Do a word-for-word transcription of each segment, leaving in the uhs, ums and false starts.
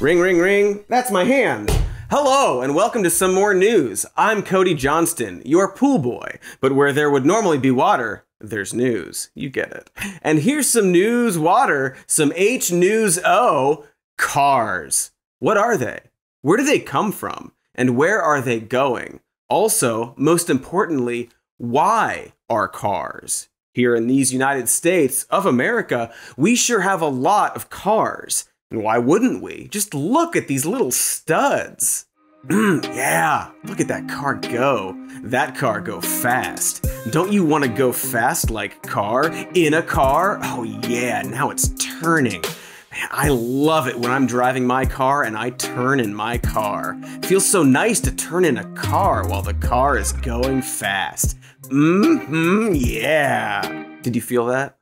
Ring, ring, ring. That's my hand. Hello, and welcome to Some More News. I'm Cody Johnston, your pool boy. But where there would normally be water, there's news. You get it. And here's some news water, some H News O, Cars. What are they? Where do they come from? And where are they going? Also, most importantly, why are cars? Here in these United States of America, we sure have a lot of cars. And why wouldn't we? Just look at these little studs. Yeah, look at that car go. That car go fast. Don't you want to go fast like car? In a car? Oh yeah, now it's turning. Man, I love it when I'm driving my car and I turn in my car. It feels so nice to turn in a car while the car is going fast. Mm-hmm, yeah. Did you feel that?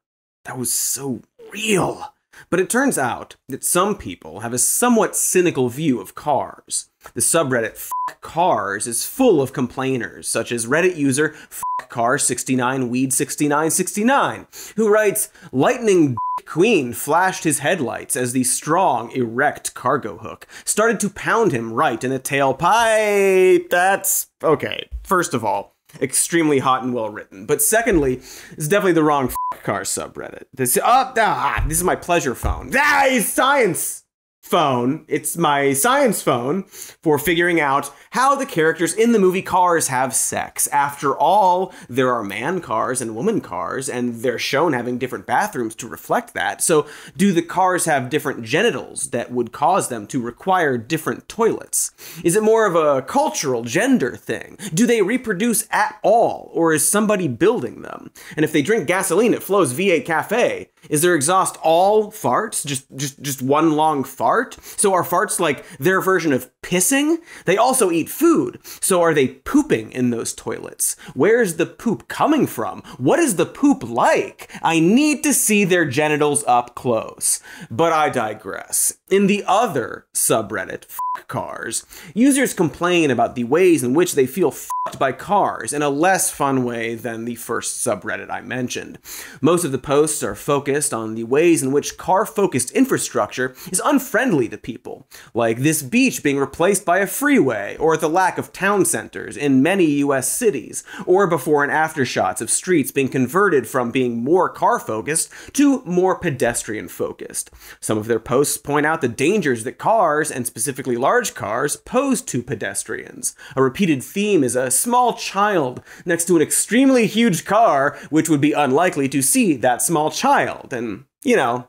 That was so real. But it turns out that some people have a somewhat cynical view of cars. The subreddit F Cars is full of complainers, such as Reddit user F Car sixty-nine Weed sixty-nine sixty-nine, who writes, Lightning McQueen flashed his headlights as the strong, erect cargo hook started to pound him right in the tailpipe. That's okay. First of all, extremely hot and well written. But secondly, it's definitely the wrong f car subreddit. This oh, ah, this is my pleasure phone. Ah, it's science phone. It's my science phone for figuring out how the characters in the movie Cars have sex. After all, there are man cars and woman cars, and they're shown having different bathrooms to reflect that. So do the cars have different genitals that would cause them to require different toilets? Is it more of a cultural gender thing? Do they reproduce at all, or is somebody building them? And if they drink gasoline, it flows V eight Cafe. Is their exhaust all farts? Just, just, just one long fart? So are farts like their version of pissing? They also eat food. So are they pooping in those toilets? Where's the poop coming from? What is the poop like? I need to see their genitals up close. But I digress. In the other subreddit, F Cars, users complain about the ways in which they feel f***ed by cars in a less fun way than the first subreddit I mentioned. Most of the posts are focused on the ways in which car-focused infrastructure is unfriendly to people, like this beach being replaced by a freeway, or the lack of town centers in many U S cities, or before and after shots of streets being converted from being more car-focused to more pedestrian-focused. Some of their posts point out the dangers that cars, and specifically large cars, pose to pedestrians. A repeated theme is a small child next to an extremely huge car, which would be unlikely to see that small child, and, you know,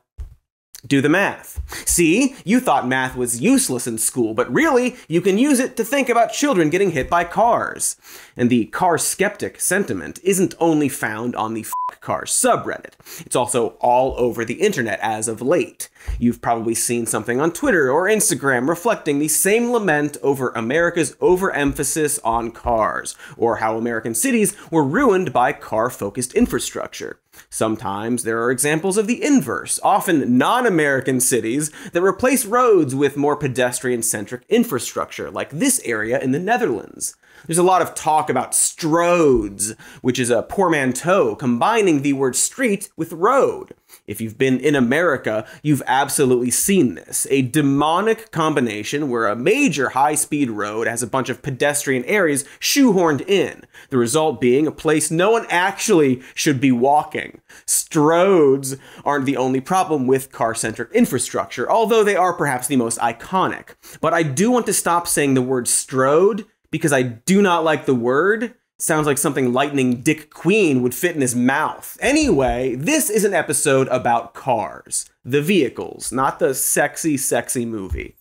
do the math. See, you thought math was useless in school, but really, you can use it to think about children getting hit by cars. And the car skeptic sentiment isn't only found on the F Car subreddit. It's also all over the internet as of late. You've probably seen something on Twitter or Instagram reflecting the same lament over America's overemphasis on cars, or how American cities were ruined by car-focused infrastructure. Sometimes there are examples of the inverse, often non-American cities that replace roads with more pedestrian-centric infrastructure, like this area in the Netherlands. There's a lot of talk about stroads, which is a portmanteau combining the word street with road. If you've been in America, you've absolutely seen this. A demonic combination where a major high-speed road has a bunch of pedestrian areas shoehorned in, the result being a place no one actually should be walking. Stroads aren't the only problem with car-centric infrastructure, although they are perhaps the most iconic. But I do want to stop saying the word strode, because I do not like the word. Sounds like something Lightning Dick Queen would fit in his mouth. Anyway, this is an episode about cars. The vehicles, not the sexy, sexy movie.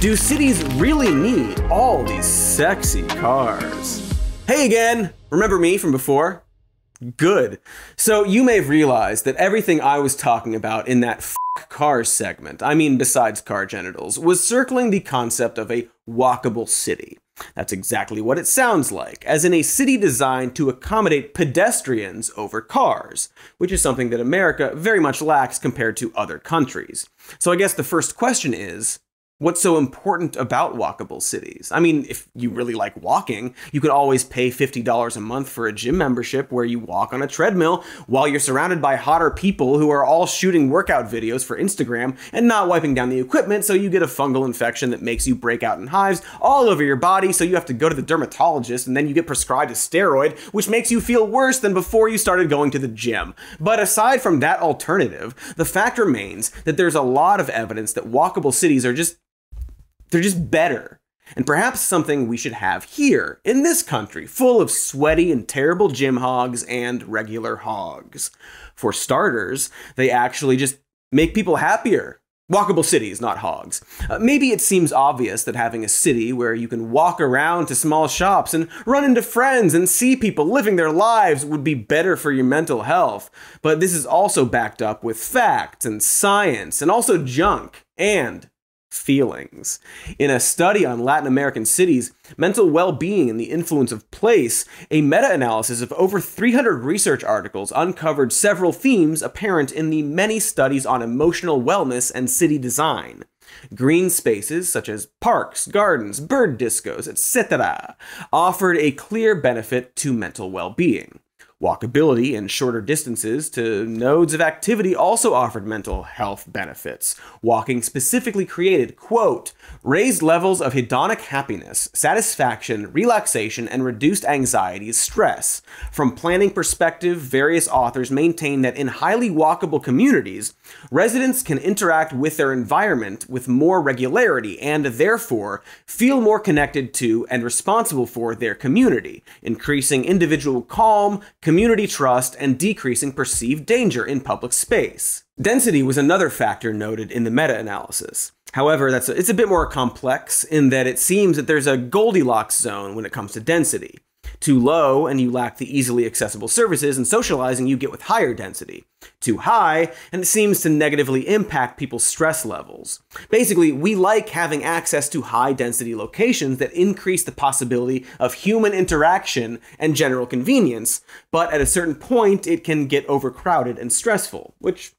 Do cities really need all these sexy cars? Hey again, remember me from before? Good. So you may have realized that everything I was talking about in that f Cars segment, I mean besides car genitals, was circling the concept of a walkable city. That's exactly what it sounds like, as in a city designed to accommodate pedestrians over cars, which is something that America very much lacks compared to other countries. So I guess the first question is, what's so important about walkable cities? I mean, if you really like walking, you could always pay fifty dollars a month for a gym membership where you walk on a treadmill while you're surrounded by hotter people who are all shooting workout videos for Instagram and not wiping down the equipment, so you get a fungal infection that makes you break out in hives all over your body, so you have to go to the dermatologist, and then you get prescribed a steroid, which makes you feel worse than before you started going to the gym. But aside from that alternative, the fact remains that there's a lot of evidence that walkable cities are just They're just better, and perhaps something we should have here in this country, full of sweaty and terrible gym hogs and regular hogs. For starters, they actually just make people happier. Walkable cities, not hogs. Uh, maybe it seems obvious that having a city where you can walk around to small shops and run into friends and see people living their lives would be better for your mental health, but this is also backed up with facts and science and also junk and feelings. In a study on Latin American cities, mental well-being and the influence of place, a meta-analysis of over three hundred research articles uncovered several themes apparent in the many studies on emotional wellness and city design. Green spaces, such as parks, gardens, bird discos, et cetera, offered a clear benefit to mental well-being. Walkability and shorter distances to nodes of activity also offered mental health benefits. Walking specifically created, quote, raised levels of hedonic happiness, satisfaction, relaxation, and reduced anxiety and stress. From planning perspective, various authors maintain that in highly walkable communities, residents can interact with their environment with more regularity and therefore feel more connected to and responsible for their community, increasing individual calm, community trust, and decreasing perceived danger in public space. Density was another factor noted in the meta-analysis. However, that's a, it's a bit more complex in that it seems that there's a Goldilocks zone when it comes to density. Too low, and you lack the easily accessible services and socializing you get with higher density. Too high, and it seems to negatively impact people's stress levels. Basically, we like having access to high-density locations that increase the possibility of human interaction and general convenience, but at a certain point, it can get overcrowded and stressful, which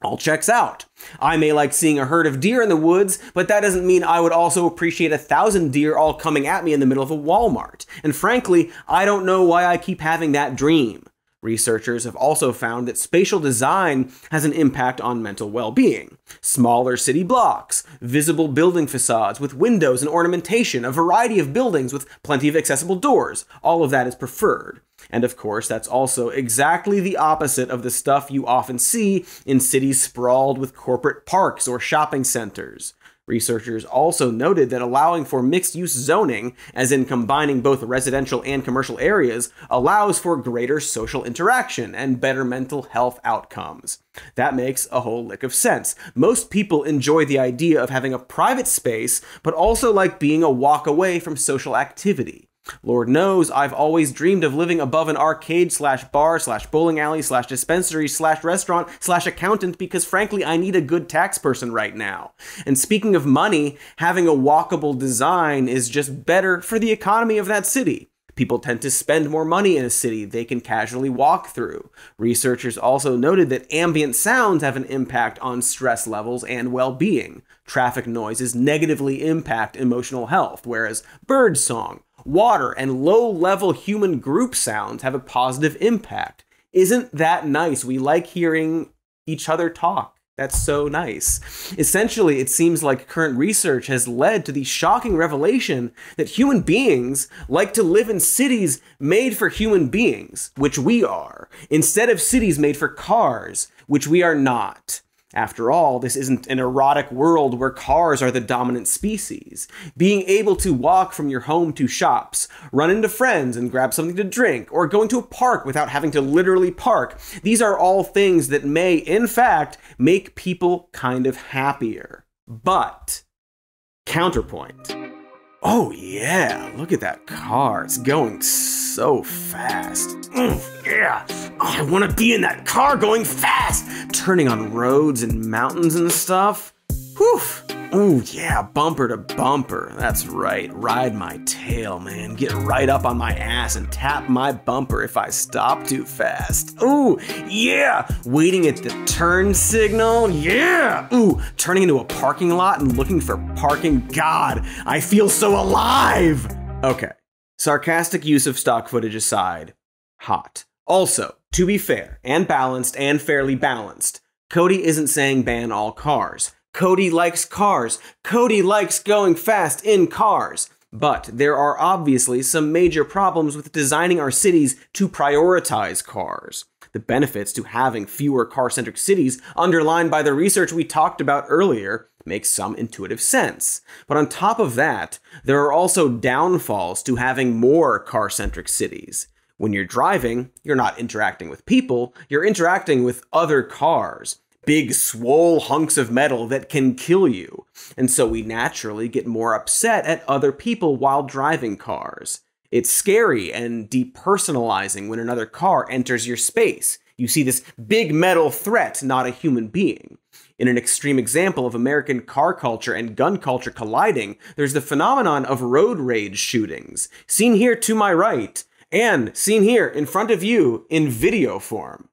all checks out. I may like seeing a herd of deer in the woods, but that doesn't mean I would also appreciate a thousand deer all coming at me in the middle of a Walmart. And frankly, I don't know why I keep having that dream. Researchers have also found that spatial design has an impact on mental well-being. Smaller city blocks, visible building facades with windows and ornamentation, a variety of buildings with plenty of accessible doors, all of that is preferred. And of course, that's also exactly the opposite of the stuff you often see in cities sprawled with corporate parks or shopping centers. Researchers also noted that allowing for mixed-use zoning, as in combining both residential and commercial areas, allows for greater social interaction and better mental health outcomes. That makes a whole lick of sense. Most people enjoy the idea of having a private space, but also like being a walk away from social activity. Lord knows, I've always dreamed of living above an arcade slash bar slash bowling alley slash dispensary slash restaurant slash accountant because frankly I need a good tax person right now. And speaking of money, having a walkable design is just better for the economy of that city. People tend to spend more money in a city they can casually walk through. Researchers also noted that ambient sounds have an impact on stress levels and well-being. Traffic noises negatively impact emotional health, whereas bird song, water, and low-level human group sounds have a positive impact. Isn't that nice? We like hearing each other talk. That's so nice. Essentially, it seems like current research has led to the shocking revelation that human beings like to live in cities made for human beings, which we are, instead of cities made for cars, which we are not. After all, this isn't an erotic world where cars are the dominant species. Being able to walk from your home to shops, run into friends and grab something to drink, or going to a park without having to literally park, these are all things that may, in fact, make people kind of happier. But, counterpoint. Oh yeah, look at that car. It's going so fast. Mm, yeah, oh, I want to be in that car going fast, turning on roads and mountains and stuff. Whew, Oh yeah, bumper to bumper. That's right, ride my tail, man. Get right up on my ass and tap my bumper if I stop too fast. Oh yeah, waiting at the turn signal, yeah. Ooh, turning into a parking lot and looking for parking. God, I feel so alive. Okay, sarcastic use of stock footage aside, hot. Also, to be fair and balanced and fairly balanced, Cody isn't saying ban all cars. Cody likes cars. Cody likes going fast in cars. But there are obviously some major problems with designing our cities to prioritize cars. The benefits to having fewer car-centric cities, underlined by the research we talked about earlier, make some intuitive sense. But on top of that, there are also downfalls to having more car-centric cities. When you're driving, you're not interacting with people, you're interacting with other cars. Big, swole hunks of metal that can kill you. And so we naturally get more upset at other people while driving cars. It's scary and depersonalizing when another car enters your space. You see this big metal threat, not a human being. In an extreme example of American car culture and gun culture colliding, there's the phenomenon of road rage shootings, seen here to my right, and seen here in front of you in video form.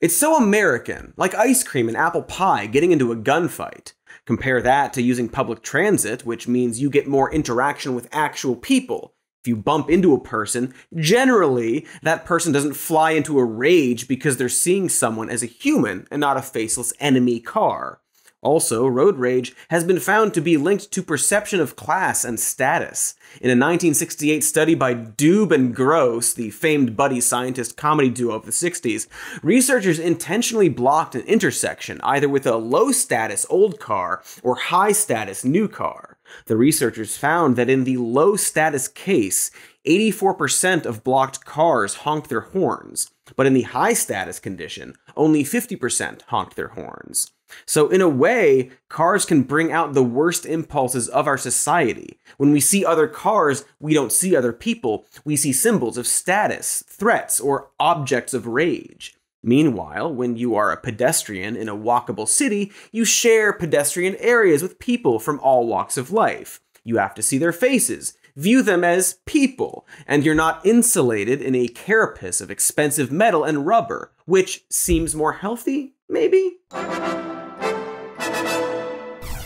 It's so American, like ice cream and apple pie getting into a gunfight. Compare that to using public transit, which means you get more interaction with actual people. If you bump into a person, generally, that person doesn't fly into a rage because they're seeing someone as a human and not a faceless enemy car. Also, road rage has been found to be linked to perception of class and status. In a nineteen sixty-eight study by Doob and Gross, the famed buddy scientist comedy duo of the sixties, researchers intentionally blocked an intersection, either with a low-status old car or high-status new car. The researchers found that in the low-status case, eighty-four percent of blocked cars honked their horns, but in the high-status condition, only fifty percent honked their horns. So in a way, cars can bring out the worst impulses of our society. When we see other cars, we don't see other people. We see symbols of status, threats, or objects of rage. Meanwhile, when you are a pedestrian in a walkable city, you share pedestrian areas with people from all walks of life. You have to see their faces, view them as people, and you're not insulated in a carapace of expensive metal and rubber, which seems more healthy, maybe?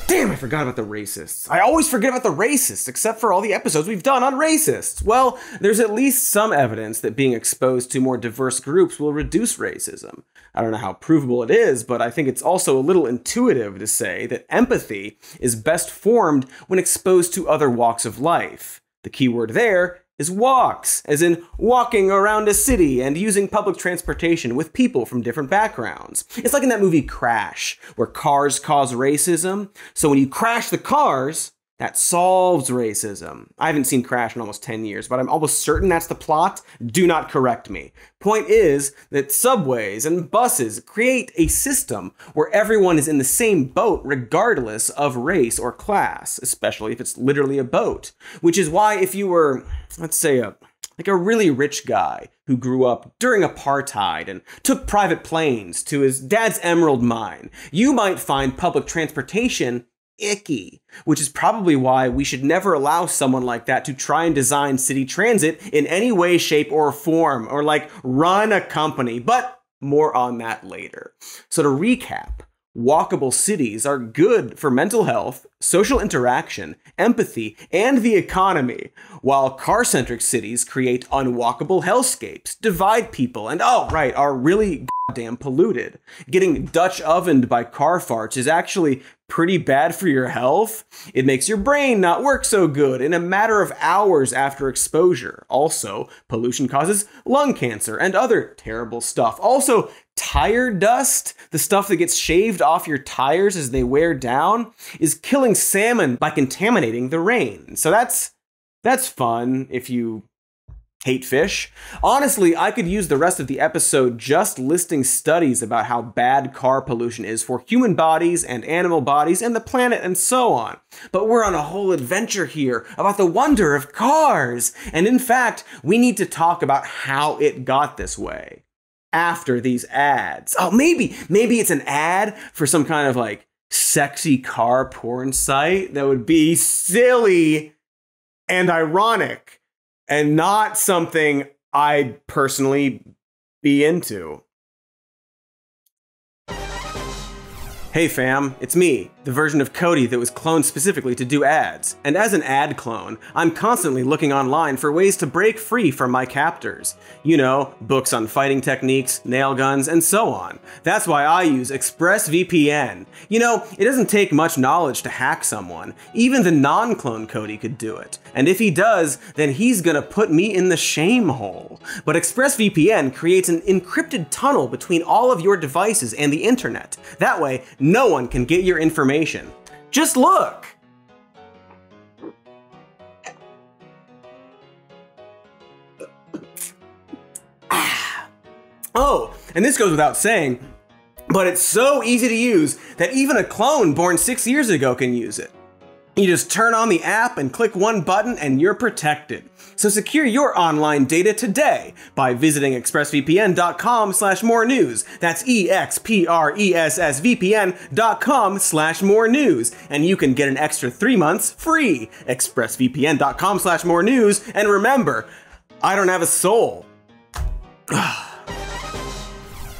Damn, I forgot about the racists. I always forget about the racists, except for all the episodes we've done on racists. Well, there's at least some evidence that being exposed to more diverse groups will reduce racism. I don't know how provable it is, but I think it's also a little intuitive to say that empathy is best formed when exposed to other walks of life. The key word there is walks, as in walking around a city and using public transportation with people from different backgrounds. It's like in that movie Crash, where cars cause racism. So when you crash the cars, that solves racism. I haven't seen Crash in almost ten years, but I'm almost certain that's the plot. Do not correct me. Point is that subways and buses create a system where everyone is in the same boat regardless of race or class, especially if it's literally a boat. Which is why if you were, let's say, a, like a really rich guy who grew up during apartheid and took private planes to his dad's emerald mine, you might find public transportation icky, which is probably why we should never allow someone like that to try and design city transit in any way, shape, or form, or like run a company, but more on that later. So to recap, walkable cities are good for mental health, social interaction, empathy, and the economy, while car-centric cities create unwalkable hellscapes, divide people, and oh, right, are really goddamn polluted. Getting Dutch ovened by car farts is actually pretty bad for your health. It makes your brain not work so good in a matter of hours after exposure. Also, pollution causes lung cancer and other terrible stuff. Also, tire dust, the stuff that gets shaved off your tires as they wear down, is killing salmon by contaminating the rain. So that's that's fun if you hate fish. Honestly, I could use the rest of the episode just listing studies about how bad car pollution is for human bodies and animal bodies and the planet and so on. But we're on a whole adventure here about the wonder of cars. And in fact, we need to talk about how it got this way. after these ads. Oh, maybe, maybe it's an ad for some kind of like sexy car porn site that would be silly and ironic and not something I'd personally be into. Hey fam, it's me, the version of Cody that was cloned specifically to do ads. And as an ad clone, I'm constantly looking online for ways to break free from my captors. You know, books on fighting techniques, nail guns, and so on. That's why I use ExpressVPN. You know, it doesn't take much knowledge to hack someone. Even the non-clone Cody could do it. And if he does, then he's gonna put me in the shame hole. But ExpressVPN creates an encrypted tunnel between all of your devices and the internet. That way, no one can get your information. Just look! Oh, and this goes without saying, but it's so easy to use that even a clone born six years ago can use it. You just turn on the app and click one button and you're protected. So secure your online data today by visiting express v p n dot com slash more news. That's E X P R E S S V P N dot com slash more news. And you can get an extra three months free. express v p n dot com slash more news. And remember, I don't have a soul.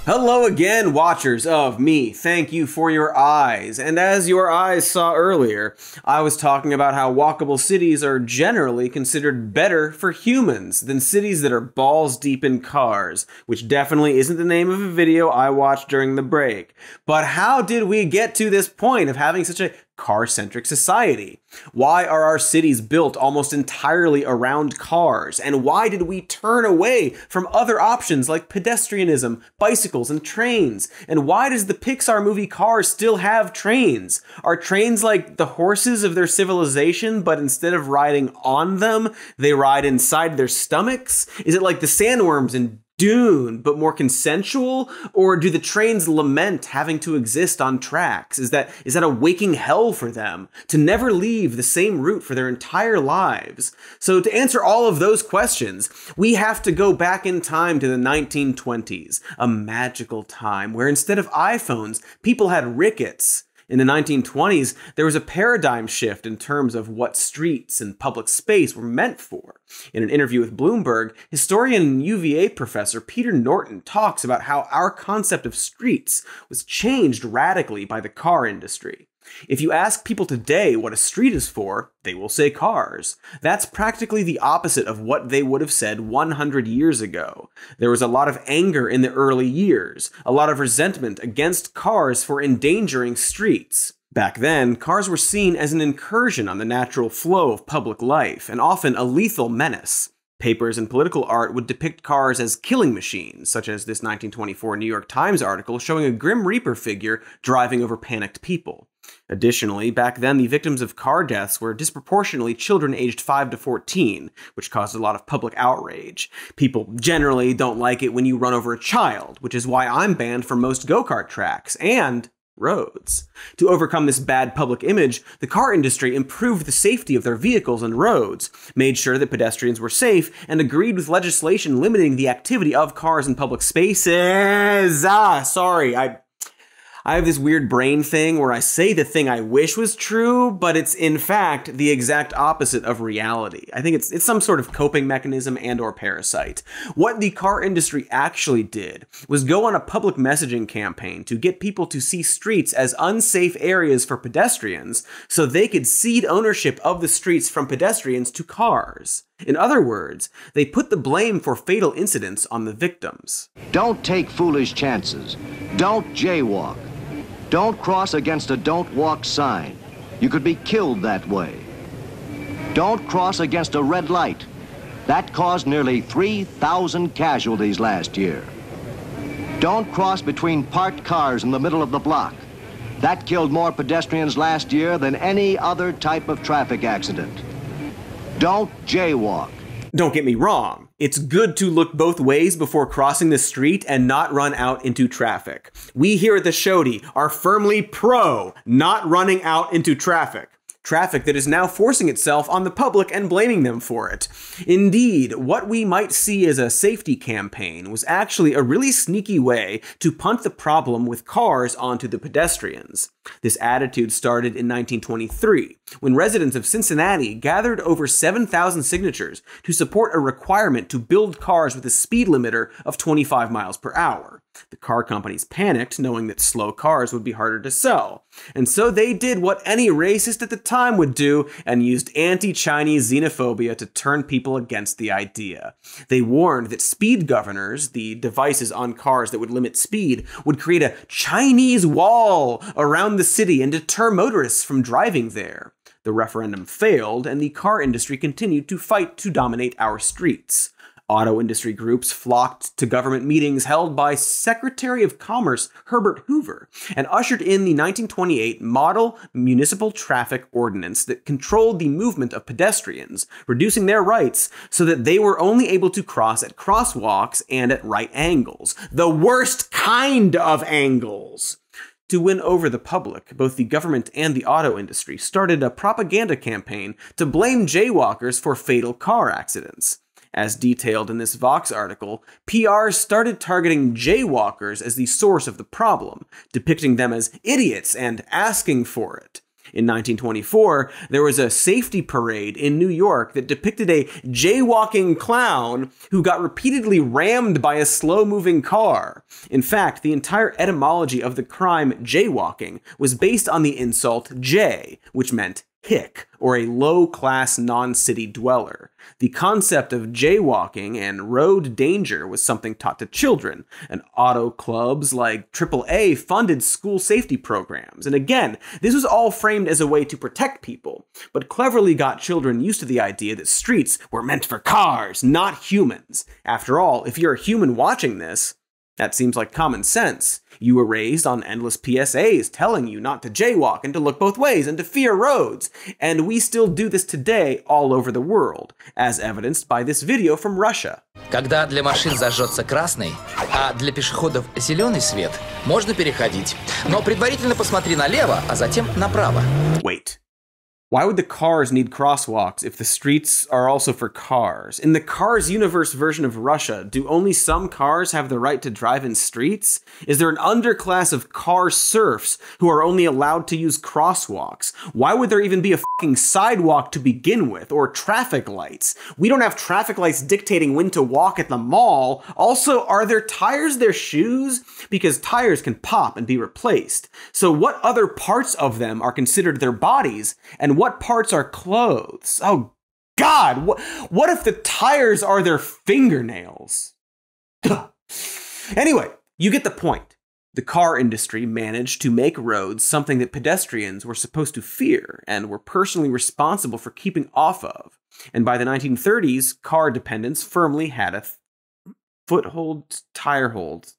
Hello again, watchers of me. Thank you for your eyes. And as your eyes saw earlier, I was talking about how walkable cities are generally considered better for humans than cities that are balls deep in cars, which definitely isn't the name of a video I watched during the break. But how did we get to this point of having such a car-centric society? Why are our cities built almost entirely around cars? And why did we turn away from other options like pedestrianism, bicycles, and trains? And why does the Pixar movie Cars still have trains? Are trains like the horses of their civilization, but instead of riding on them, they ride inside their stomachs? Is it like the sandworms in Dune, but more consensual? Or do the trains lament having to exist on tracks? Is that is that a waking hell for them to never leave the same route for their entire lives? So to answer all of those questions, we have to go back in time to the nineteen twenties, a magical time where instead of iPhones, people had rickets. In the nineteen twenties, there was a paradigm shift in terms of what streets and public space were meant for. In an interview with Bloomberg, historian and U V A professor Peter Norton talks about how our concept of streets was changed radically by the car industry. If you ask people today what a street is for, they will say cars. That's practically the opposite of what they would have said one hundred years ago. There was a lot of anger in the early years, a lot of resentment against cars for endangering streets. Back then, cars were seen as an incursion on the natural flow of public life, and often a lethal menace. Papers and political art would depict cars as killing machines, such as this nineteen twenty-four New York Times article showing a Grim Reaper figure driving over panicked people. Additionally, back then, the victims of car deaths were disproportionately children aged five to fourteen, which caused a lot of public outrage. People generally don't like it when you run over a child, which is why I'm banned from most go-kart tracks and roads. To overcome this bad public image, the car industry improved the safety of their vehicles and roads, made sure that pedestrians were safe, and agreed with legislation limiting the activity of cars in public spaces. Ah, sorry, I... I have this weird brain thing where I say the thing I wish was true, but it's in fact the exact opposite of reality. I think it's, it's some sort of coping mechanism and or parasite. What the car industry actually did was go on a public messaging campaign to get people to see streets as unsafe areas for pedestrians so they could cede ownership of the streets from pedestrians to cars. In other words, they put the blame for fatal incidents on the victims. Don't take foolish chances. Don't jaywalk. Don't cross against a don't walk sign. You could be killed that way. Don't cross against a red light. That caused nearly three thousand casualties last year. Don't cross between parked cars in the middle of the block. That killed more pedestrians last year than any other type of traffic accident. Don't jaywalk. Don't get me wrong. It's good to look both ways before crossing the street and not run out into traffic. We here at the Shody are firmly pro not running out into traffic. traffic that is now forcing itself on the public and blaming them for it. Indeed, what we might see as a safety campaign was actually a really sneaky way to punt the problem with cars onto the pedestrians. This attitude started in nineteen twenty-three, when residents of Cincinnati gathered over seven thousand signatures to support a requirement to build cars with a speed limiter of twenty-five miles per hour. The car companies panicked, knowing that slow cars would be harder to sell, and so they did what any racist at the time would do and used anti-Chinese xenophobia to turn people against the idea. They warned that speed governors, the devices on cars that would limit speed, would create a Chinese wall around the city and deter motorists from driving there. The referendum failed, and the car industry continued to fight to dominate our streets. Auto industry groups flocked to government meetings held by Secretary of Commerce Herbert Hoover and ushered in the nineteen twenty-eight Model Municipal Traffic Ordinance that controlled the movement of pedestrians, reducing their rights so that they were only able to cross at crosswalks and at right angles. The worst kind of angles! To win over the public, both the government and the auto industry started a propaganda campaign to blame jaywalkers for fatal car accidents. As detailed in this Vox article, P R started targeting jaywalkers as the source of the problem, depicting them as idiots and asking for it. In nineteen twenty-four, there was a safety parade in New York that depicted a jaywalking clown who got repeatedly rammed by a slow-moving car. In fact, the entire etymology of the crime jaywalking was based on the insult jay, which meant hick, or a low-class non-city dweller. The concept of jaywalking and road danger was something taught to children, and auto clubs like triple A funded school safety programs. And again, this was all framed as a way to protect people, but cleverly got children used to the idea that streets were meant for cars, not humans. After all, if you're a human watching this, that seems like common sense. You were raised on endless P S As telling you not to jaywalk and to look both ways and to fear roads. And we still do this today all over the world, as evidenced by this video from Russia. Когда для машин зажжется красный, а для пешеходов зеленый свет, можно переходить. Но предварительно посмотри налево, а затем направо. Wait. Why would the cars need crosswalks if the streets are also for cars? In the Cars universe version of Russia, do only some cars have the right to drive in streets? Is there an underclass of car serfs who are only allowed to use crosswalks? Why would there even be a fucking sidewalk to begin with, or traffic lights? We don't have traffic lights dictating when to walk at the mall. Also, are their tires their shoes? Because tires can pop and be replaced. So what other parts of them are considered their bodies, and what What parts are clothes? Oh, God! What, what if the tires are their fingernails? Anyway, you get the point. The car industry managed to make roads something that pedestrians were supposed to fear and were personally responsible for keeping off of. And by the nineteen thirties, car dependents firmly had a foothold, tire hold,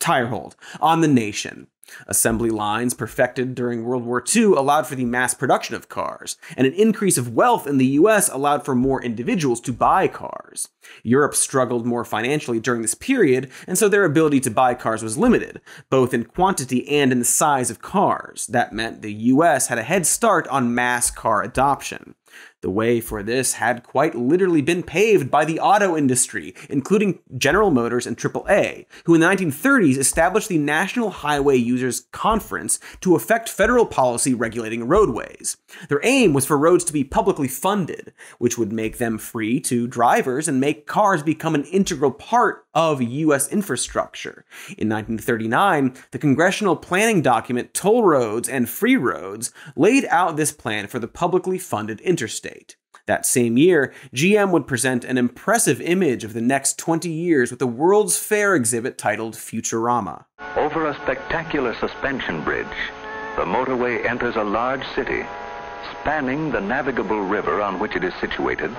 tire hold on the nation. Assembly lines perfected during World War Two allowed for the mass production of cars, and an increase of wealth in the U S allowed for more individuals to buy cars. Europe struggled more financially during this period, and so their ability to buy cars was limited, both in quantity and in the size of cars. That meant the U S had a head start on mass car adoption. The way for this had quite literally been paved by the auto industry, including General Motors and triple A, who in the nineteen thirties established the National Highway Users Conference to effect federal policy regulating roadways. Their aim was for roads to be publicly funded, which would make them free to drivers and make cars become an integral part of U S infrastructure. In nineteen thirty-nine, the congressional planning document Toll Roads and Free Roads laid out this plan for the publicly funded interstate. That same year, G M would present an impressive image of the next twenty years with the World's Fair exhibit titled Futurama. Over a spectacular suspension bridge, the motorway enters a large city, spanning the navigable river on which it is situated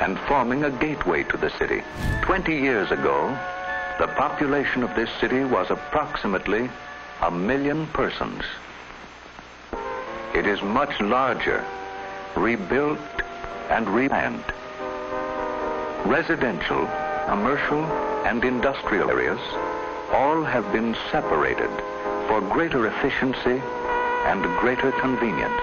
and forming a gateway to the city. Twenty years ago, the population of this city was approximately a million persons. It is much larger, rebuilt and replanned. Residential, commercial, and industrial areas all have been separated for greater efficiency and greater convenience.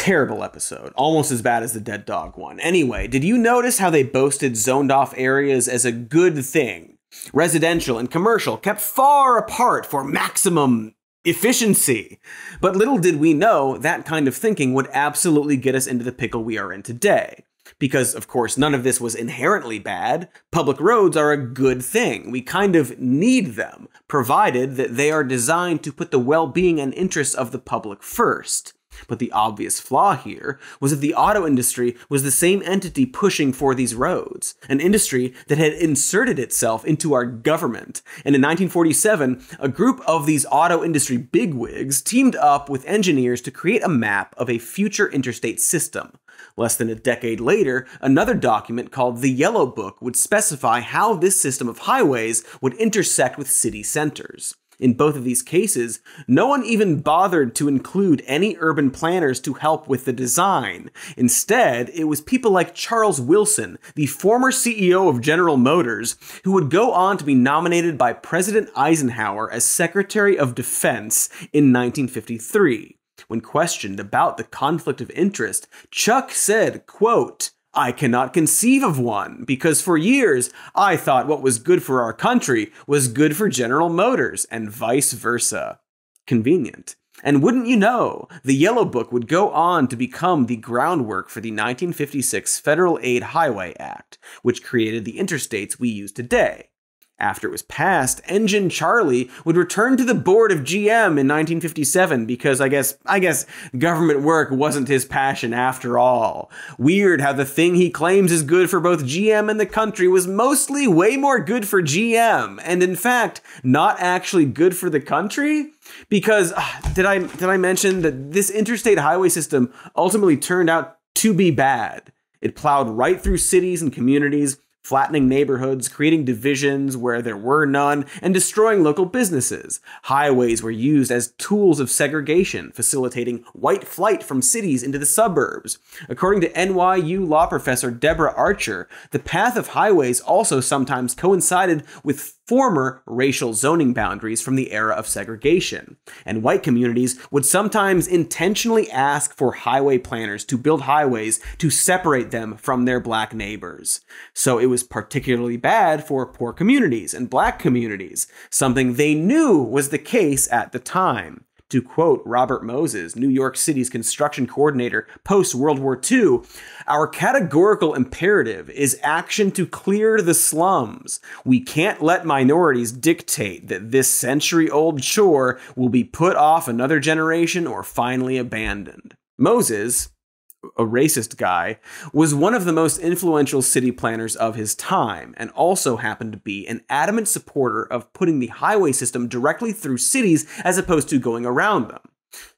Terrible episode. Almost as bad as the dead dog one. Anyway, did you notice how they boasted zoned off areas as a good thing? Residential and commercial kept far apart for maximum efficiency. But little did we know that kind of thinking would absolutely get us into the pickle we are in today. Because, of course, none of this was inherently bad. Public roads are a good thing. We kind of need them, provided that they are designed to put the well-being and interests of the public first. But the obvious flaw here was that the auto industry was the same entity pushing for these roads, an industry that had inserted itself into our government. And in nineteen forty-seven, a group of these auto industry bigwigs teamed up with engineers to create a map of a future interstate system. Less than a decade later, another document called the Yellow Book would specify how this system of highways would intersect with city centers. In both of these cases, no one even bothered to include any urban planners to help with the design. Instead, it was people like Charles Wilson, the former C E O of General Motors, who would go on to be nominated by President Eisenhower as Secretary of Defense in nineteen fifty-three. When questioned about the conflict of interest, Chuck said, quote, "I cannot conceive of one, because for years, I thought what was good for our country was good for General Motors, and vice versa." Convenient. And wouldn't you know, the Yellow Book would go on to become the groundwork for the nineteen fifty-six Federal Aid Highway Act, which created the interstates we use today. After it was passed, Engine Charlie would return to the board of G M in nineteen fifty-seven because I guess, I guess government work wasn't his passion after all. Weird how the thing he claims is good for both G M and the country was mostly way more good for G M, and in fact, not actually good for the country? Because, uh, did I, did I mention that this interstate highway system ultimately turned out to be bad? It plowed right through cities and communities, flattening neighborhoods, creating divisions where there were none, and destroying local businesses. Highways were used as tools of segregation, facilitating white flight from cities into the suburbs. According to N Y U law professor Deborah Archer, the path of highways also sometimes coincided with former racial zoning boundaries from the era of segregation, and white communities would sometimes intentionally ask for highway planners to build highways to separate them from their black neighbors. So it was particularly bad for poor communities and black communities, something they knew was the case at the time. To quote Robert Moses, New York City's construction coordinator post-World War Two, "Our categorical imperative is action to clear the slums. We can't let minorities dictate that this century-old chore will be put off another generation or finally abandoned." Moses, a racist guy, was one of the most influential city planners of his time, and also happened to be an adamant supporter of putting the highway system directly through cities as opposed to going around them.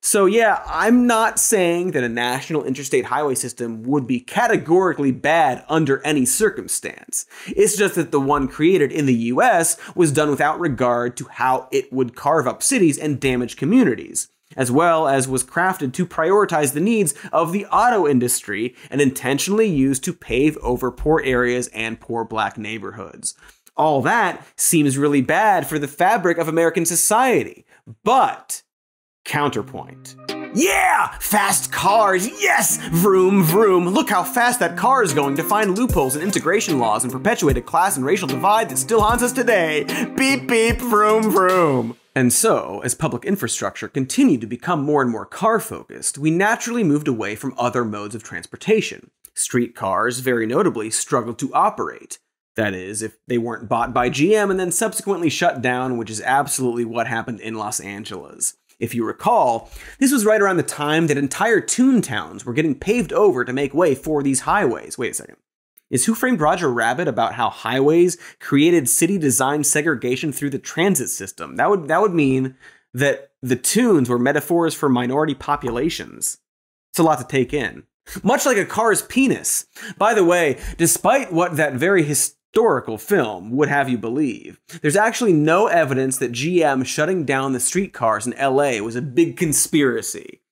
So yeah, I'm not saying that a national interstate highway system would be categorically bad under any circumstance. It's just that the one created in the U S was done without regard to how it would carve up cities and damage communities, as well as was crafted to prioritize the needs of the auto industry and intentionally used to pave over poor areas and poor black neighborhoods. All that seems really bad for the fabric of American society, but counterpoint. Yeah! Fast cars! Yes! Vroom, vroom! Look how fast that car is going to find loopholes in integration laws and perpetuate a class and racial divide that still haunts us today. Beep, beep, vroom, vroom. And so, as public infrastructure continued to become more and more car-focused, we naturally moved away from other modes of transportation. Streetcars, very notably, struggled to operate. That is, if they weren't bought by G M and then subsequently shut down, which is absolutely what happened in Los Angeles. If you recall, this was right around the time that entire Toontowns were getting paved over to make way for these highways. Wait a second. Is Who Framed Roger Rabbit about how highways created city design segregation through the transit system? That would, that would mean that the Toons were metaphors for minority populations. It's a lot to take in. Much like a car's penis. By the way, despite what that very historical Historical film would have you believe, there's actually no evidence that G M shutting down the streetcars in L A was a big conspiracy.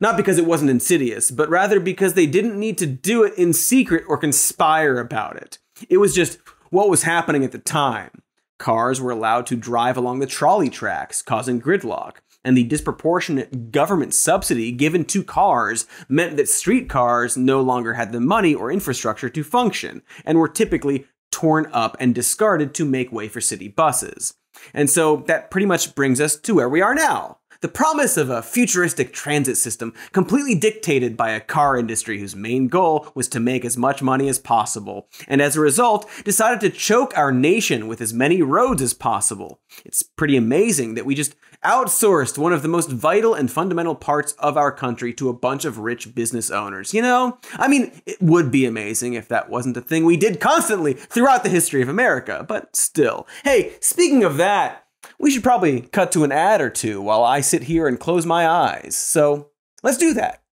Not because it wasn't insidious, but rather because they didn't need to do it in secret or conspire about it. It was just what was happening at the time. Cars were allowed to drive along the trolley tracks, causing gridlock. and the disproportionate government subsidy given to cars meant that streetcars no longer had the money or infrastructure to function, and were typically torn up and discarded to make way for city buses. And so that pretty much brings us to where we are now. The promise of a futuristic transit system completely dictated by a car industry whose main goal was to make as much money as possible, and as a result, decided to choke our nation with as many roads as possible. It's pretty amazing that we just outsourced one of the most vital and fundamental parts of our country to a bunch of rich business owners. You know, I mean, it would be amazing if that wasn't a thing we did constantly throughout the history of America, but still. Hey, speaking of that, we should probably cut to an ad or two while I sit here and close my eyes. So let's do that.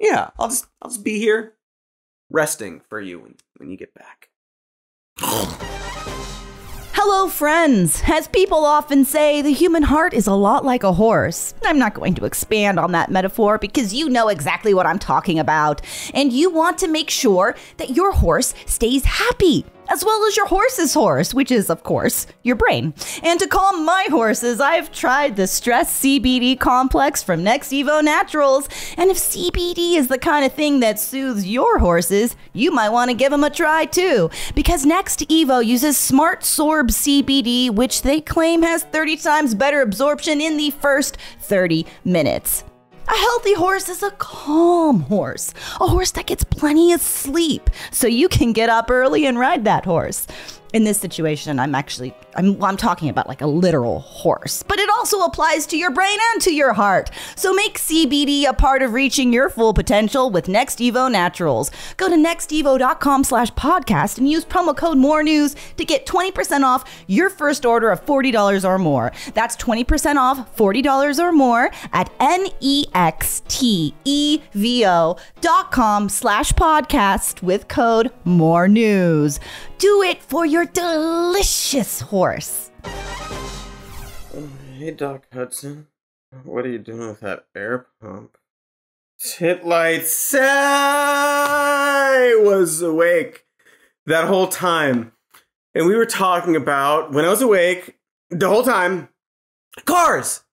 Yeah, I'll just I'll just be here resting for you when, when you get back. Hello, friends. As people often say, the human heart is a lot like a horse. I'm not going to expand on that metaphor because you know exactly what I'm talking about. And you want to make sure that your horse stays happy, as well as your horse's horse, which is, of course, your brain. And to calm my horses, I've tried the Stress C B D Complex from NextEvo Naturals. And if C B D is the kind of thing that soothes your horses, you might want to give them a try too, because NextEvo uses Smart Sorb C B D, which they claim has thirty times better absorption in the first thirty minutes. A healthy horse is a calm horse, a horse that gets plenty of sleep, so you can get up early and ride that horse. In this situation, I'm actually, I'm, I'm talking about like a literal horse, but it also applies to your brain and to your heart. So make C B D a part of reaching your full potential with NextEvo Naturals. Go to nextevo.com slash podcast and use promo code More News to get twenty percent off your first order of forty dollars or more. That's twenty percent off forty dollars or more at N E X T E V O dot com slash podcast with code More News. Do it for your delicious horse. Hey, Doc Hudson. What are you doing with that air pump? Titlight say was awake that whole time. And we were talking about, when I was awake, the whole time, cars!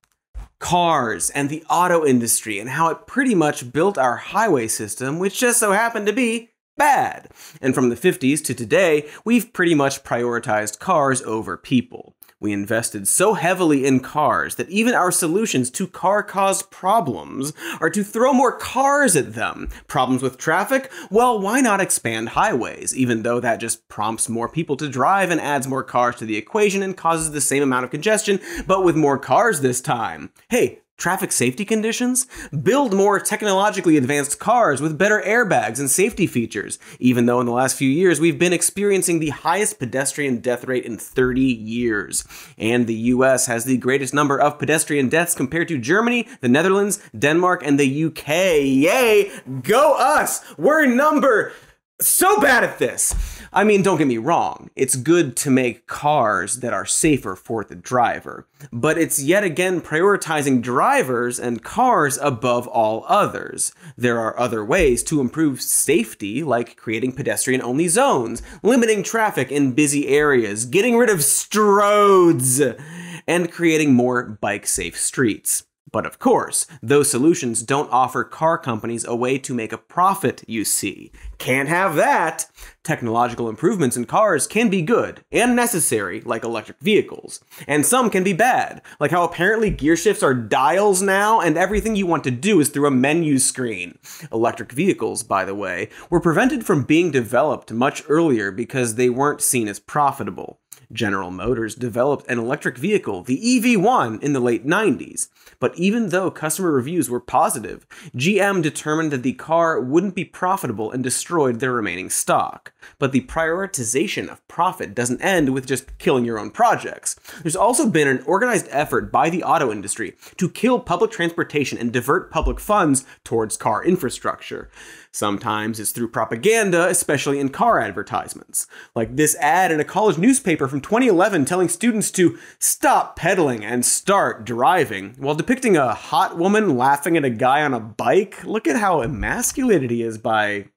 Cars and the auto industry and how it pretty much built our highway system, which just so happened to be bad. And from the fifties to today, we've pretty much prioritized cars over people. We invested so heavily in cars that even our solutions to car-caused problems are to throw more cars at them. Problems with traffic? Well, why not expand highways, even though that just prompts more people to drive and adds more cars to the equation and causes the same amount of congestion, but with more cars this time. Hey, traffic safety conditions? Build more technologically advanced cars with better airbags and safety features, even though in the last few years we've been experiencing the highest pedestrian death rate in thirty years. And the U S has the greatest number of pedestrian deaths compared to Germany, the Netherlands, Denmark, and the U K. Yay! Go us! We're number so bad at this! I mean, don't get me wrong, it's good to make cars that are safer for the driver, but it's yet again prioritizing drivers and cars above all others. There are other ways to improve safety, like creating pedestrian-only zones, limiting traffic in busy areas, getting rid of strodes, and creating more bike-safe streets. But of course, those solutions don't offer car companies a way to make a profit, you see. Can't have that! Technological improvements in cars can be good and necessary, like electric vehicles. And some can be bad, like how apparently gear shifts are dials now and everything you want to do is through a menu screen. Electric vehicles, by the way, were prevented from being developed much earlier because they weren't seen as profitable. General Motors developed an electric vehicle, the E V one, in the late nineties. But even though customer reviews were positive, G M determined that the car wouldn't be profitable and destroyed their remaining stock. But the prioritization of profit doesn't end with just killing your own projects. There's also been an organized effort by the auto industry to kill public transportation and divert public funds towards car infrastructure. Sometimes it's through propaganda, especially in car advertisements. Like this ad in a college newspaper from twenty eleven telling students to stop pedaling and start driving, while depicting a hot woman laughing at a guy on a bike. Look at how emasculated he is by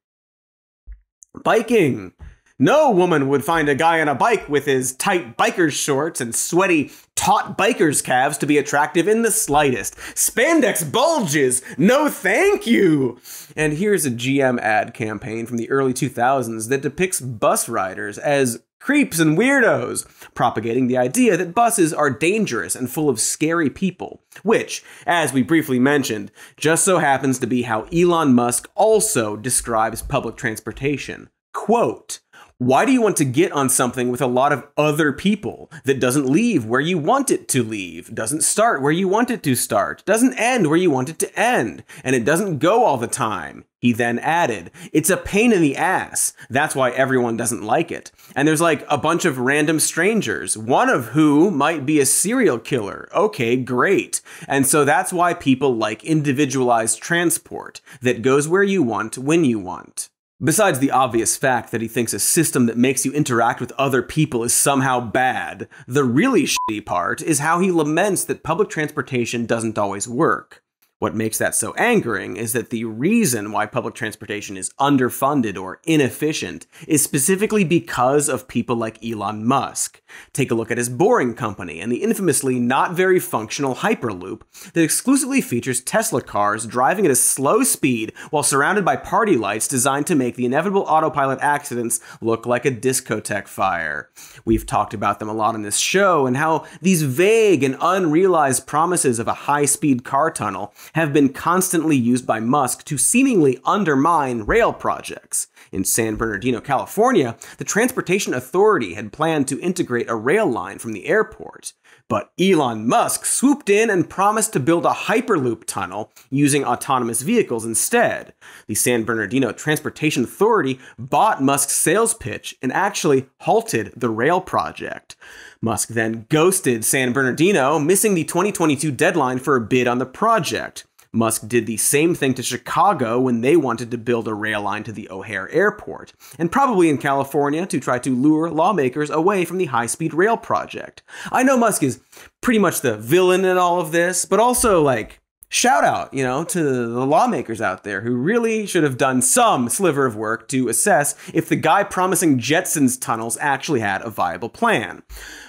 biking. No woman would find a guy on a bike with his tight biker's shorts and sweaty, taut biker's calves to be attractive in the slightest. Spandex bulges! No thank you! And here's a G M ad campaign from the early two thousands that depicts bus riders as creeps and weirdos, propagating the idea that buses are dangerous and full of scary people, which, as we briefly mentioned, just so happens to be how Elon Musk also describes public transportation. Quote, "Why do you want to get on something with a lot of other people that doesn't leave where you want it to leave, doesn't start where you want it to start, doesn't end where you want it to end, and it doesn't go all the time?" He then added, "It's a pain in the ass. That's why everyone doesn't like it. And there's like a bunch of random strangers, one of who might be a serial killer. Okay, great. And so that's why people like individualized transport that goes where you want when you want." Besides the obvious fact that he thinks a system that makes you interact with other people is somehow bad, the really shitty part is how he laments that public transportation doesn't always work. What makes that so angering is that the reason why public transportation is underfunded or inefficient is specifically because of people like Elon Musk. Take a look at his Boring Company and the infamously not very functional Hyperloop that exclusively features Tesla cars driving at a slow speed while surrounded by party lights designed to make the inevitable autopilot accidents look like a discotheque fire. We've talked about them a lot on this show and how these vague and unrealized promises of a high-speed car tunnel have been constantly used by Musk to seemingly undermine rail projects. In San Bernardino, California, the Transportation Authority had planned to integrate a rail line from the airport, but Elon Musk swooped in and promised to build a Hyperloop tunnel using autonomous vehicles instead. The San Bernardino Transportation Authority bought Musk's sales pitch and actually halted the rail project. Musk then ghosted San Bernardino, missing the twenty twenty-two deadline for a bid on the project. Musk did the same thing to Chicago when they wanted to build a rail line to the O'Hare Airport, and probably in California to try to lure lawmakers away from the high-speed rail project. I know Musk is pretty much the villain in all of this, but also, like, shout out, you know, to the lawmakers out there who really should have done some sliver of work to assess if the guy promising Jetsons tunnels actually had a viable plan.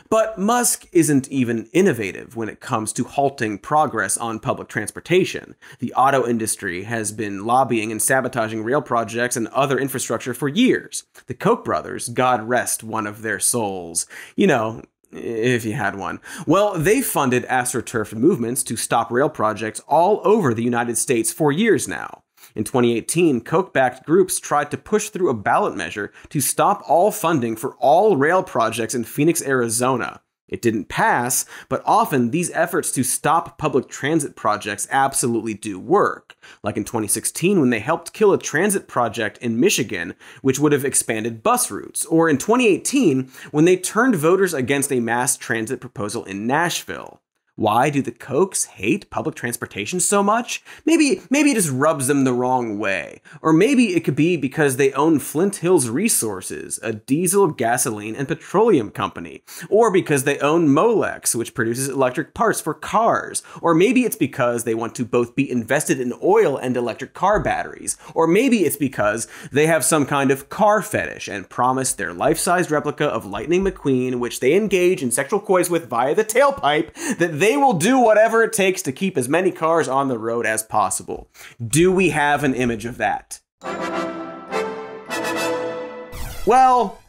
But Musk isn't even innovative when it comes to halting progress on public transportation. The auto industry has been lobbying and sabotaging rail projects and other infrastructure for years. The Koch brothers, God rest one of their souls, you know, if you had one. Well, they funded astroturfed movements to stop rail projects all over the United States for years now. In twenty eighteen, Koch-backed groups tried to push through a ballot measure to stop all funding for all rail projects in Phoenix, Arizona. It didn't pass, but often these efforts to stop public transit projects absolutely do work. Like in twenty sixteen, when they helped kill a transit project in Michigan, which would have expanded bus routes. Or in twenty eighteen, when they turned voters against a mass transit proposal in Nashville. Why do the Kochs hate public transportation so much? Maybe, maybe it just rubs them the wrong way. Or maybe it could be because they own Flint Hills Resources, a diesel, gasoline, and petroleum company. Or because they own Molex, which produces electric parts for cars. Or maybe it's because they want to both be invested in oil and electric car batteries. Or maybe it's because they have some kind of car fetish and promise their life-sized replica of Lightning McQueen, which they engage in sexual coys with via the tailpipe, that they They will do whatever it takes to keep as many cars on the road as possible. Do we have an image of that? Well,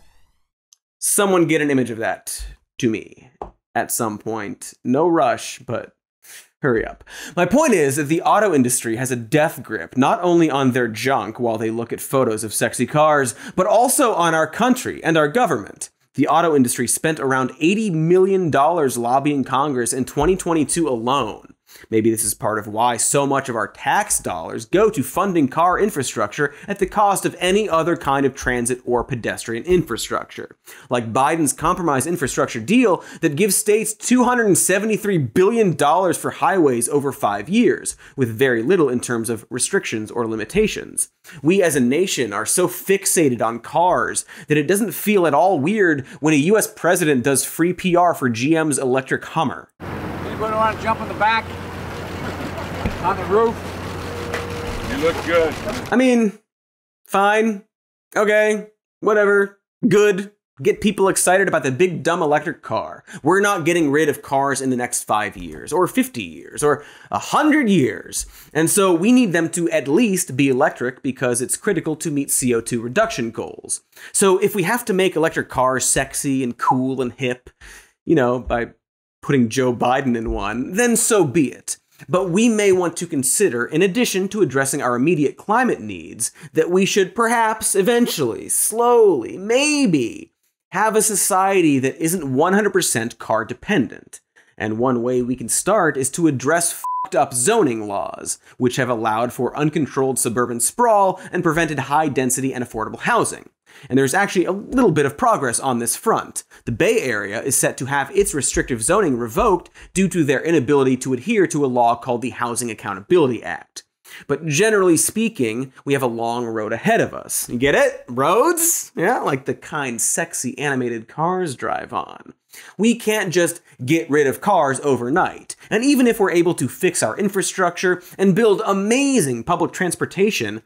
someone get an image of that to me at some point. No rush, but hurry up. My point is that the auto industry has a death grip, not only on their junk while they look at photos of sexy cars, but also on our country and our government. The auto industry spent around eighty million dollars lobbying Congress in twenty twenty-two alone. Maybe this is part of why so much of our tax dollars go to funding car infrastructure at the cost of any other kind of transit or pedestrian infrastructure. Like Biden's compromise infrastructure deal that gives states two hundred seventy-three billion dollars for highways over five years, with very little in terms of restrictions or limitations. We as a nation are so fixated on cars that it doesn't feel at all weird when a U S president does free P R for G M's electric Hummer. Anybody want to jump in the back? On the roof? You look good. I mean, fine. Okay. Whatever. Good. Get people excited about the big dumb electric car. We're not getting rid of cars in the next five years or fifty years or one hundred years. And so we need them to at least be electric because it's critical to meet C O two reduction goals. So if we have to make electric cars sexy and cool and hip, you know, by putting Joe Biden in one, then so be it. But we may want to consider, in addition to addressing our immediate climate needs, that we should perhaps eventually, slowly, maybe have a society that isn't one hundred percent car dependent. And one way we can start is to address fucked up zoning laws, which have allowed for uncontrolled suburban sprawl and prevented high density and affordable housing. And there's actually a little bit of progress on this front. The Bay Area is set to have its restrictive zoning revoked due to their inability to adhere to a law called the Housing Accountability Act. But generally speaking, we have a long road ahead of us. You get it? Roads? Yeah, like the kind sexy animated cars drive on. We can't just get rid of cars overnight. And even if we're able to fix our infrastructure and build amazing public transportation,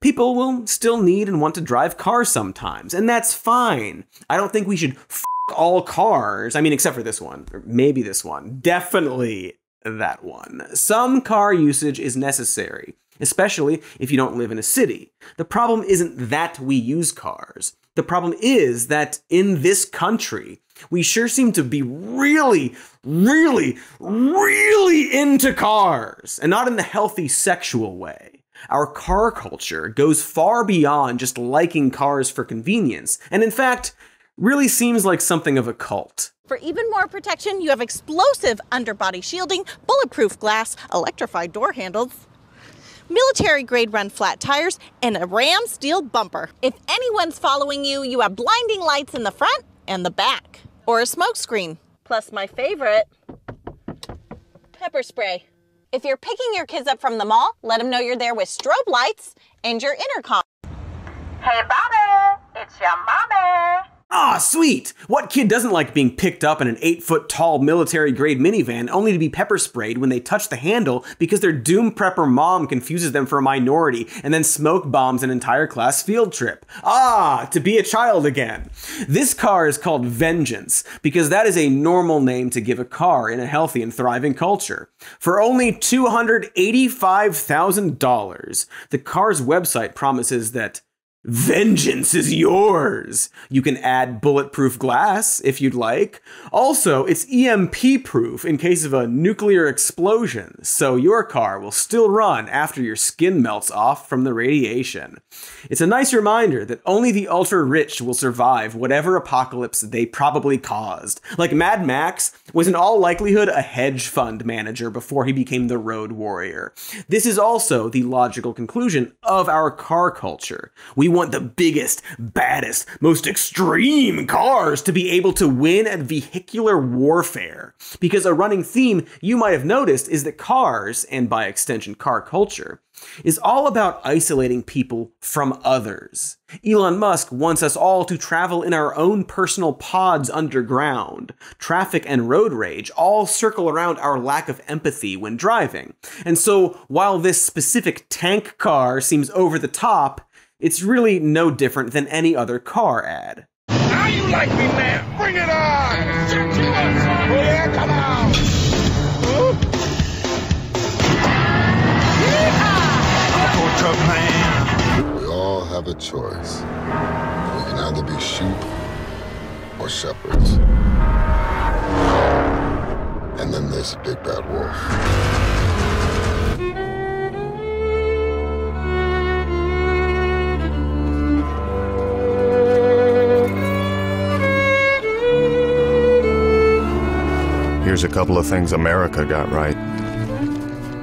people will still need and want to drive cars sometimes, and that's fine. I don't think we should f*** all cars. I mean, except for this one, or maybe this one. Definitely that one. Some car usage is necessary, especially if you don't live in a city. The problem isn't that we use cars. The problem is that in this country, we sure seem to be really, really, really into cars, and not in the healthy sexual way. Our car culture goes far beyond just liking cars for convenience, and in fact, really seems like something of a cult. For even more protection, you have explosive underbody shielding, bulletproof glass, electrified door handles, military-grade run flat tires, and a ram steel bumper. If anyone's following you, you have blinding lights in the front and the back, or a smoke screen. Plus my favorite, pepper spray. If you're picking your kids up from the mall, let them know you're there with strobe lights and your intercom. Hey, Bobby, it's your mommy. Aw, sweet. What kid doesn't like being picked up in an eight-foot-tall military-grade minivan only to be pepper sprayed when they touch the handle because their doom prepper mom confuses them for a minority and then smoke bombs an entire class field trip? Ah, to be a child again. This car is called Vengeance because that is a normal name to give a car in a healthy and thriving culture. For only two hundred eighty-five thousand dollars, the car's website promises that vengeance is yours. You can add bulletproof glass if you'd like. Also, it's E M P proof in case of a nuclear explosion, so your car will still run after your skin melts off from the radiation. It's a nice reminder that only the ultra-rich will survive whatever apocalypse they probably caused. Like Mad Max was in all likelihood a hedge fund manager before he became the road warrior. This is also the logical conclusion of our car culture. We want the biggest, baddest, most extreme cars to be able to win at vehicular warfare. Because a running theme you might have noticed is that cars, and by extension car culture, is all about isolating people from others. Elon Musk wants us all to travel in our own personal pods underground. Traffic and road rage all circle around our lack of empathy when driving. And so while this specific tank car seems over the top, it's really no different than any other car ad. How you like me now? Bring it on! Shoot you up! Oh yeah, come on! Yeehaw! We all have a choice. We can either be sheep or shepherds. And then there's a big bad wolf. Here's a couple of things America got right.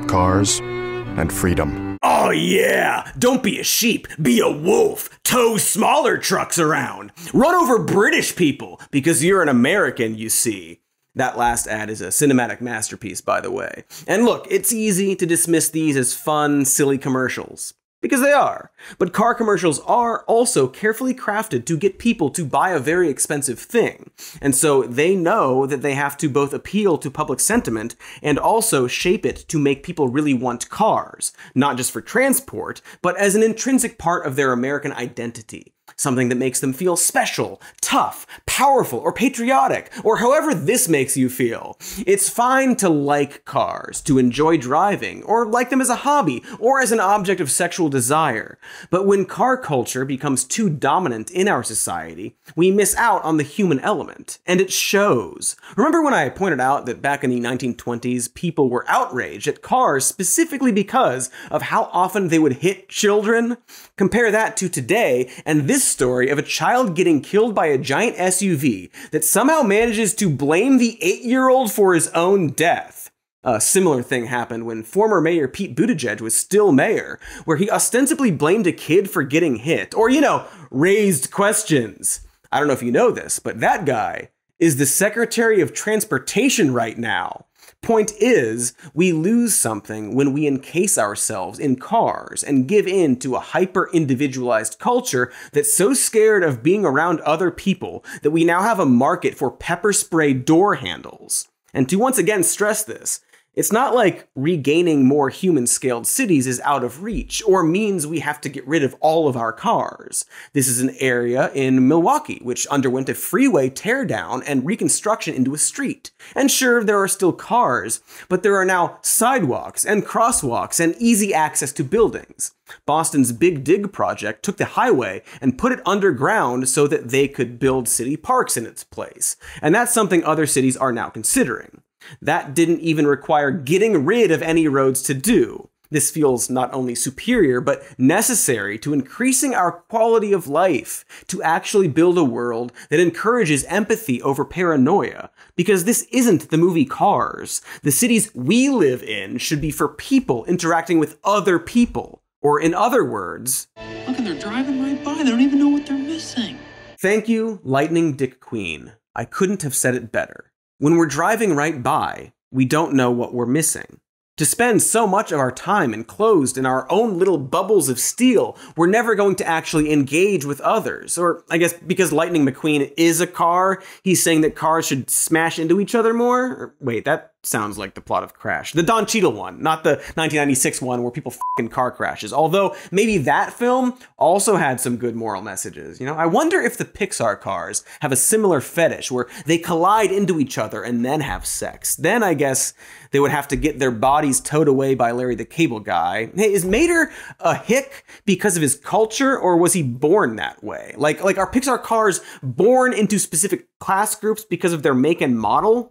Cars and freedom. Oh yeah! Don't be a sheep, be a wolf! Tow smaller trucks around! Run over British people, because you're an American, you see. That last ad is a cinematic masterpiece, by the way. And look, it's easy to dismiss these as fun, silly commercials. Because they are. But car commercials are also carefully crafted to get people to buy a very expensive thing. And so they know that they have to both appeal to public sentiment and also shape it to make people really want cars, not just for transport, but as an intrinsic part of their American identity. something that makes them feel special, tough, powerful, or patriotic, or however this makes you feel. It's fine to like cars, to enjoy driving, or like them as a hobby, or as an object of sexual desire. But when car culture becomes too dominant in our society, we miss out on the human element, and it shows. Remember when I pointed out that back in the nineteen twenties, people were outraged at cars specifically because of how often they would hit children? Compare that to today and this story of a child getting killed by a giant S U V that somehow manages to blame the eight-year-old for his own death. A similar thing happened when former Mayor Pete Buttigieg was still mayor, where he ostensibly blamed a kid for getting hit, or, you know, raised questions. I don't know if you know this, but that guy is the Secretary of Transportation right now. Point is, we lose something when we encase ourselves in cars and give in to a hyper-individualized culture that's so scared of being around other people that we now have a market for pepper spray door handles. And to once again stress this, it's not like regaining more human-scaled cities is out of reach or means we have to get rid of all of our cars. This is an area in Milwaukee which underwent a freeway teardown and reconstruction into a street. And sure, there are still cars, but there are now sidewalks and crosswalks and easy access to buildings. Boston's Big Dig project took the highway and put it underground so that they could build city parks in its place. And that's something other cities are now considering. That didn't even require getting rid of any roads to do. This feels not only superior, but necessary to increasing our quality of life, to actually build a world that encourages empathy over paranoia. Because this isn't the movie Cars. The cities we live in should be for people interacting with other people. Or in other words... Look, they're driving right by. They don't even know what they're missing. Thank you, Lightning Dick Queen. I couldn't have said it better. When we're driving right by, we don't know what we're missing. To spend so much of our time enclosed in our own little bubbles of steel, we're never going to actually engage with others. Or, I guess, because Lightning McQueen is a car, he's saying that cars should smash into each other more? Or, wait, that sounds like the plot of Crash. The Don Cheadle one, not the nineteen ninety-six one where people f***ing car crashes. Although, maybe that film also had some good moral messages, you know? I wonder if the Pixar Cars have a similar fetish where they collide into each other and then have sex. Then, I guess, they would have to get their bodies towed away by Larry the Cable Guy. Hey, is Mater a hick because of his culture, or was he born that way? Like, like are Pixar Cars born into specific class groups because of their make and model?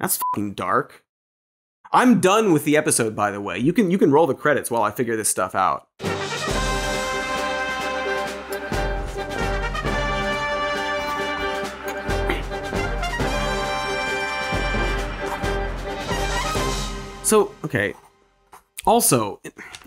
That's fucking dark. I'm done with the episode, by the way. You can, you can roll the credits while I figure this stuff out. So, okay. Also,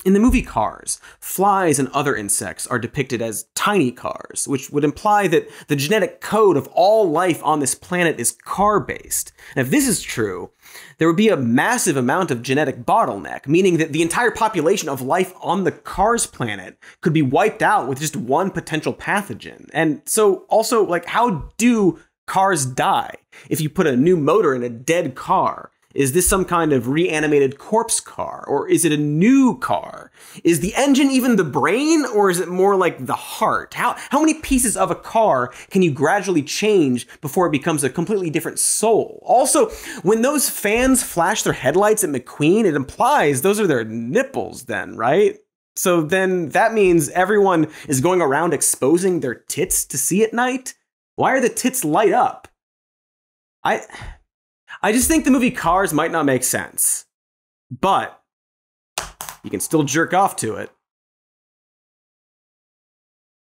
in the movie Cars, flies and other insects are depicted as tiny cars, which would imply that the genetic code of all life on this planet is car-based. And if this is true, there would be a massive amount of genetic bottleneck, meaning that the entire population of life on the Cars planet could be wiped out with just one potential pathogen. And so, also, like, how do cars die if you put a new motor in a dead car? Is this some kind of reanimated corpse car, or is it a new car? Is the engine even the brain, or is it more like the heart? How, how many pieces of a car can you gradually change before it becomes a completely different soul? Also, when those fans flash their headlights at McQueen, it implies those are their nipples then, right? So then that means everyone is going around exposing their tits to see at night? Why are the tits light up? I... I just think the movie Cars might not make sense, but you can still jerk off to it.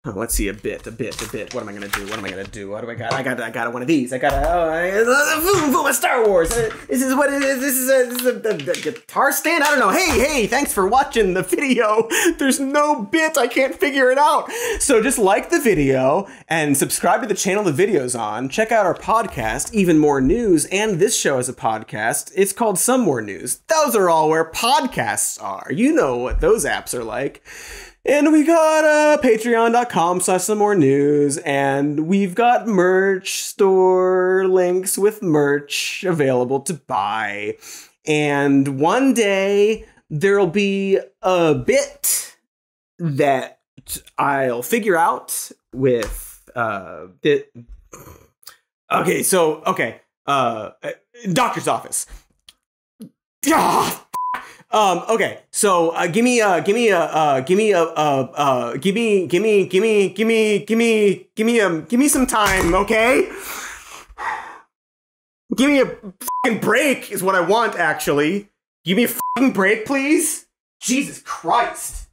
Oh, let's see, a bit, a bit, a bit. What am I gonna do? What am I gonna do? What do I got? I got, I got one of these. I got a, oh, boom, boom, a Star Wars. This is what it is. This is a, this is a, a, a guitar stand. I don't know. Hey, hey, thanks for watching the video. There's no bit. I can't figure it out. So just like the video and subscribe to the channel the video's on. Check out our podcast, Even More News, and this show as a podcast. It's called Some More News. Those are all where podcasts are. You know what those apps are like. And we got uh, patreon.com slash some more news, and we've got merch store links with merch available to buy. And one day there'll be a bit that I'll figure out with uh it. Okay, so okay, uh, doctor's office. Ah, um, okay, so uh, give me, uh, give me, a, uh, give me, a, uh, uh, give me, give me, give me, give me, give me, give me, um, give me some time, okay? Give me a fucking break is what I want, actually. Give me a fucking break, please. Jesus Christ.